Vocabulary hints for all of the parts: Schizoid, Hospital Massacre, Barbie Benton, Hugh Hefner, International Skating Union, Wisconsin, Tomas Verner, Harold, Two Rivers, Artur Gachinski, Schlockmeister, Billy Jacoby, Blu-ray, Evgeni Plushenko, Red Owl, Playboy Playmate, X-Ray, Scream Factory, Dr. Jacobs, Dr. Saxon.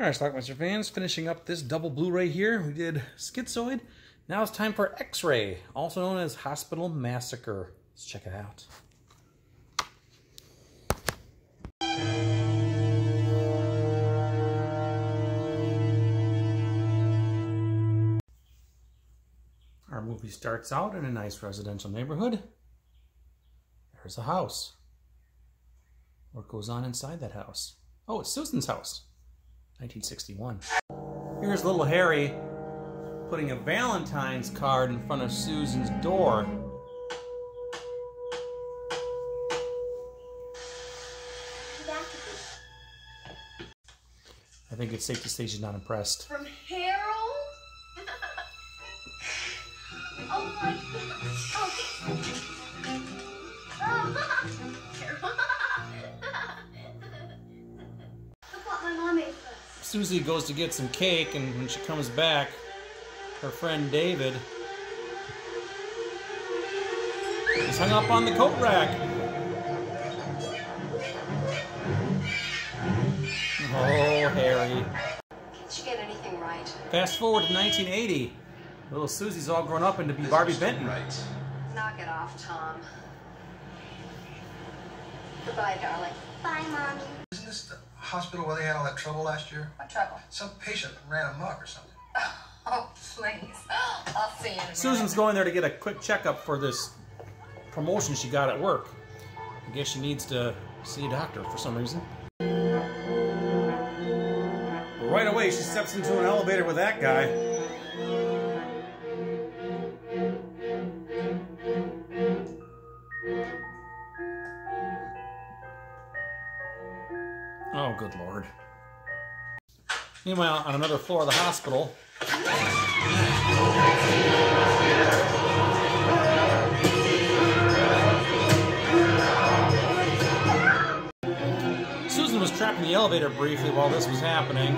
Alright, Schlockmeister fans, finishing up this double Blu-ray here. We did Schizoid. Now it's time for X-Ray, also known as Hospital Massacre. Let's check it out. Our movie starts out in a nice residential neighborhood. There's a house. What goes on inside that house? Oh, it's Susan's house. 1961. Here's little Harry putting a Valentine's card in front of Susan's door. I think it's safe to say she's not impressed. From Harold? Oh my gosh. Look what my mom ate. Susie goes to get some cake, and when she comes back, her friend David is hung up on the coat rack. Oh, Harry. Can't you get anything right? Fast forward to 1980. Little Susie's all grown up and to be Barbie Benton. Right. Knock it off, Tom. Goodbye, darling. Bye, Mommy. Isn't this the hospital where they had all that trouble last year? What trouble? Some patient ran amok or something. Oh, please. I'll see you in a minute. Susan's going there to get a quick checkup for this promotion she got at work. I guess she needs to see a doctor for some reason. Right away, she steps into an elevator with that guy. Oh, good Lord. Meanwhile, on another floor of the hospital... Susan was trapped in the elevator briefly while this was happening.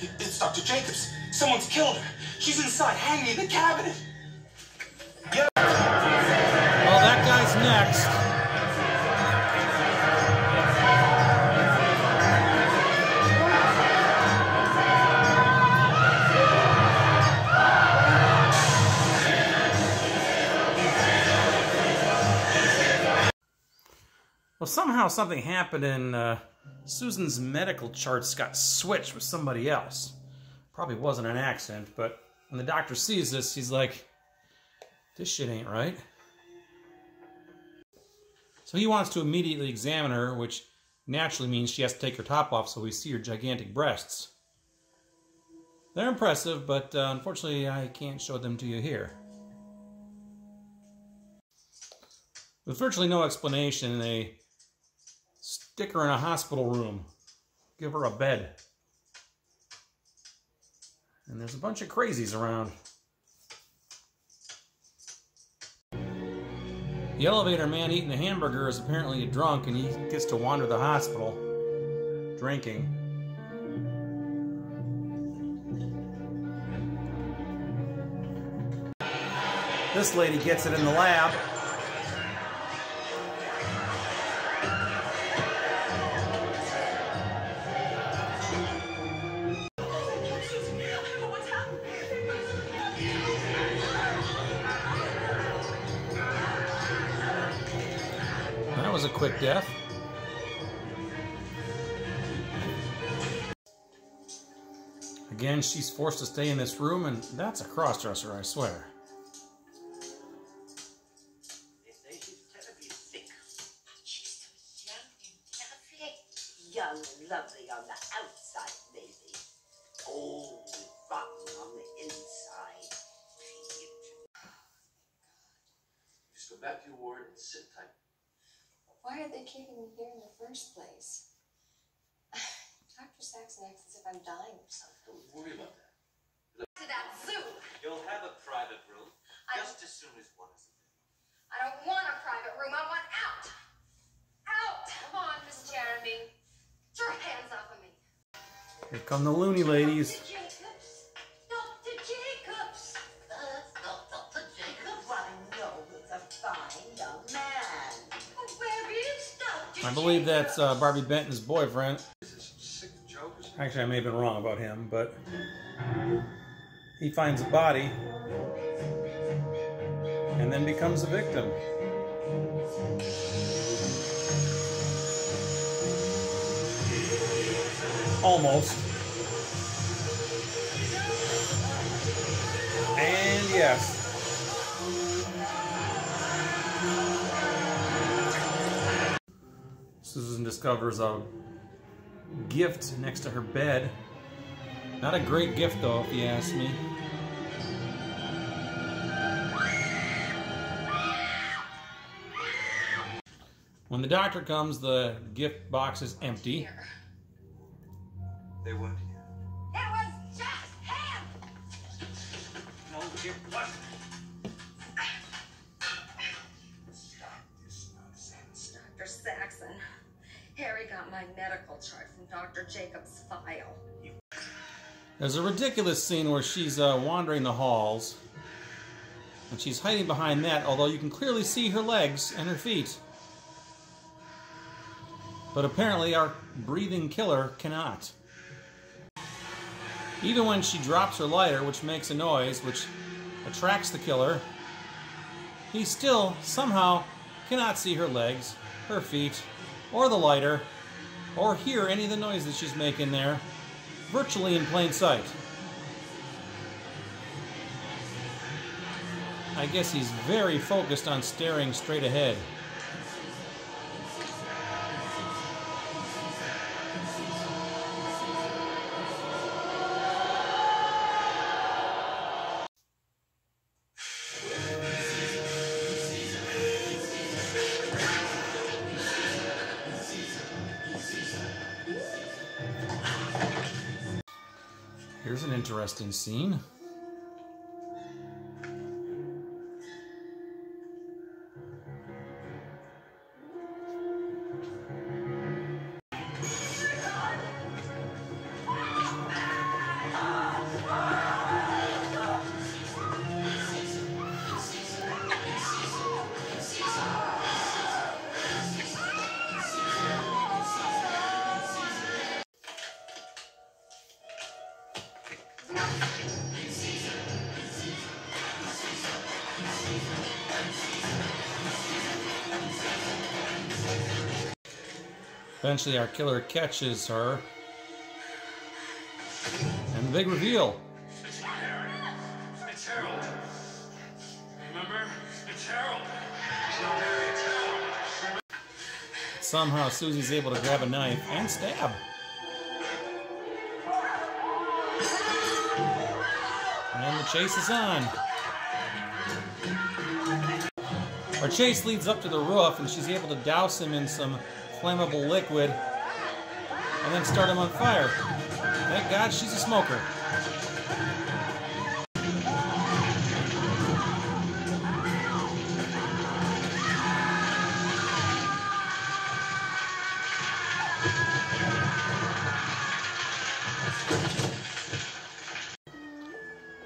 It's Dr. Jacobs. Someone's killed her. She's inside, hanging in the cabinet. Yeah. Well, that guy's next. Well, somehow something happened and Susan's medical charts got switched with somebody else. Probably wasn't an accident, but when the doctor sees this, he's like, this shit ain't right. So he wants to immediately examine her, which naturally means she has to take her top off so we see her gigantic breasts. They're impressive, but unfortunately I can't show them to you here. With virtually no explanation, they stick her in a hospital room, give her a bed. And there's a bunch of crazies around. The elevator man eating a hamburger is apparently a drunk, and he gets to wander the hospital, drinking. This lady gets it in the lab. Was a quick death. Again, she's forced to stay in this room, and that's a crossdresser, I swear. They say she's terribly sick. She's so young and perfect. Young and lovely on the outside, maybe. Old and rotten on the inside. Just go back to your ward and sit tight. Why are they keeping me here in the first place? Dr. Saxon acts as if I'm dying or something. Don't worry about that. To that zoo! You'll have a private room just as soon as one is there. I don't want a private room. I want out! Out! Come on, Miss Jeremy. Get your hands off of me. Here come the loony ladies. Dr. Jacobs! Dr. Jacobs! that's Barbie Benton's boyfriend. Actually, I may have been wrong about him, but he finds a body and then becomes a victim. Almost. And yes. Susan discovers a gift next to her bed. Not a great gift, though, if you ask me. When the doctor comes, the gift box is empty. They went here. It was just him! No, it wasn't. Stop this nonsense. Dr. Saxon. Harry got my medical chart from Dr. Jacobs' file. There's a ridiculous scene where she's wandering the halls. And she's hiding behind that, although you can clearly see her legs and her feet. But apparently our breathing killer cannot. Even when she drops her lighter, which makes a noise, which attracts the killer, he still somehow cannot see her legs, her feet, or the lighter, or hear any of the noise that she's making there, virtually in plain sight. I guess he's very focused on staring straight ahead. Here's an interesting scene. Eventually our killer catches her, and the big reveal. It's Harold. It's Harold. Remember? It's Harold. It's Harold. Somehow Susie's able to grab a knife and stab. And the chase is on. Our chase leads up to the roof, and she's able to douse him in some flammable liquid and then start him on fire. Thank God she's a smoker.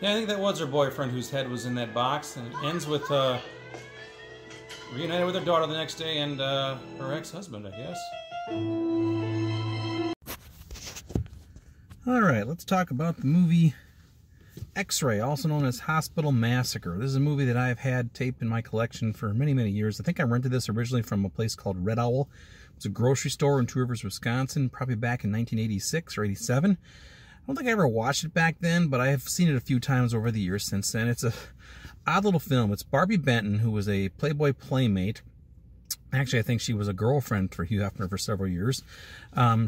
Yeah, I think that was her boyfriend whose head was in that box, and it ends with reunited with her daughter the next day and her ex-husband, I guess. Alright, let's talk about the movie X-Ray, also known as Hospital Massacre. This is a movie that I've had taped in my collection for many, many years. I think I rented this originally from a place called Red Owl. It's a grocery store in Two Rivers, Wisconsin, probably back in 1986 or 87. I don't think I ever watched it back then, but I have seen it a few times over the years since then. It's a odd little film. It's Barbie Benton, who was a Playboy Playmate. Actually, I think she was a girlfriend for Hugh Hefner for several years.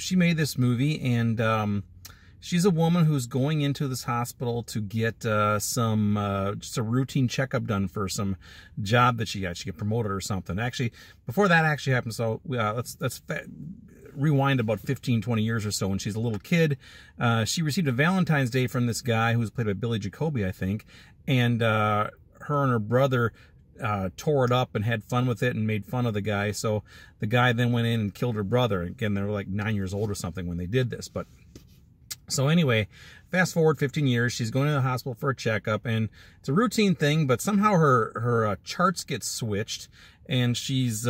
She made this movie, and she's a woman who's going into this hospital to get just a routine checkup done for some job that she got. She got promoted or something. Actually, before that actually happened, so let's rewind about 15, 20 years or so when she's a little kid. She received a Valentine's Day from this guy who was played by Billy Jacoby, I think, and her and her brother tore it up and had fun with it and made fun of the guy. So the guy then went in and killed her brother. Again, they were like 9 years old or something when they did this. But so anyway, fast forward 15 years, she's going to the hospital for a checkup, and it's a routine thing, but somehow her charts get switched, and she's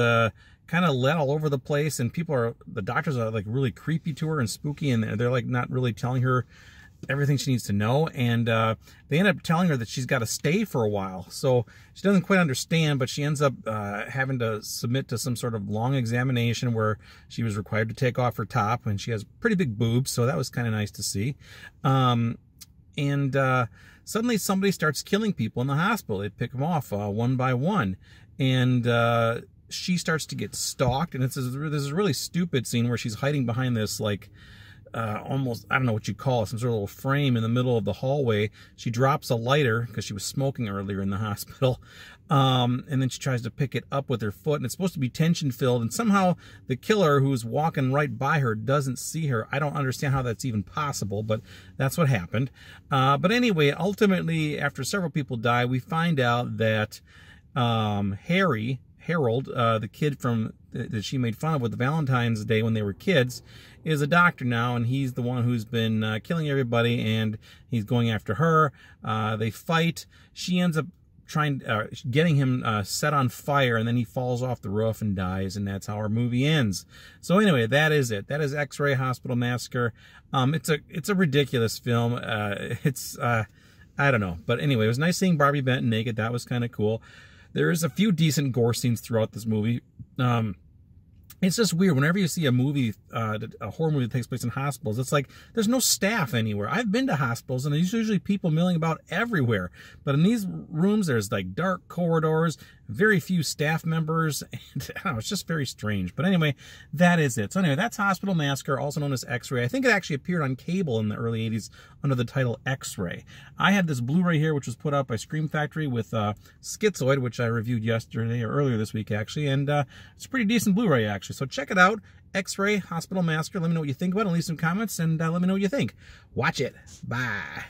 kind of led all over the place, and the doctors are like really creepy to her and spooky, and they're like not really telling her everything she needs to know, and they end up telling her that she's got to stay for a while. So she doesn't quite understand, but she ends up having to submit to some sort of long examination where she was required to take off her top, and she has pretty big boobs, so that was kind of nice to see. Suddenly somebody starts killing people in the hospital. They pick them off one by one, and she starts to get stalked, and there's a really stupid scene where she's hiding behind this, like, almost, I don't know what you call it, some sort of little frame in the middle of the hallway. She drops a lighter because she was smoking earlier in the hospital. And then she tries to pick it up with her foot, and it's supposed to be tension filled. And somehow the killer, who's walking right by her, doesn't see her. I don't understand how that's even possible, but that's what happened. But anyway, ultimately, after several people die, we find out that, Harold, the kid that she made fun of with the Valentine's Day when they were kids, is a doctor now, and he's the one who's been killing everybody, and he's going after her. They fight. She ends up getting him set on fire, and then he falls off the roof and dies, and that's how our movie ends. So anyway, that is it. That is X-Ray Hospital Massacre. It's a ridiculous film. I don't know. But anyway, it was nice seeing Barbie Benton naked. That was kind of cool. There is a few decent gore scenes throughout this movie. It's just weird. Whenever you see a movie, a horror movie that takes place in hospitals, it's like there's no staff anywhere. I've been to hospitals, and there's usually people milling about everywhere. But in these rooms, there's like dark corridors, very few staff members. And I don't know, it's just very strange. But anyway, that is it. So anyway, that's Hospital Massacre, also known as X-Ray. I think it actually appeared on cable in the early 80s under the title X-Ray. I have this Blu-ray here, which was put out by Scream Factory with Schizoid, which I reviewed yesterday or earlier this week, actually. And it's a pretty decent Blu-ray, actually. So check it out. X-Ray Hospital Massacre. Let me know what you think about it. Leave some comments, and let me know what you think. Watch it. Bye.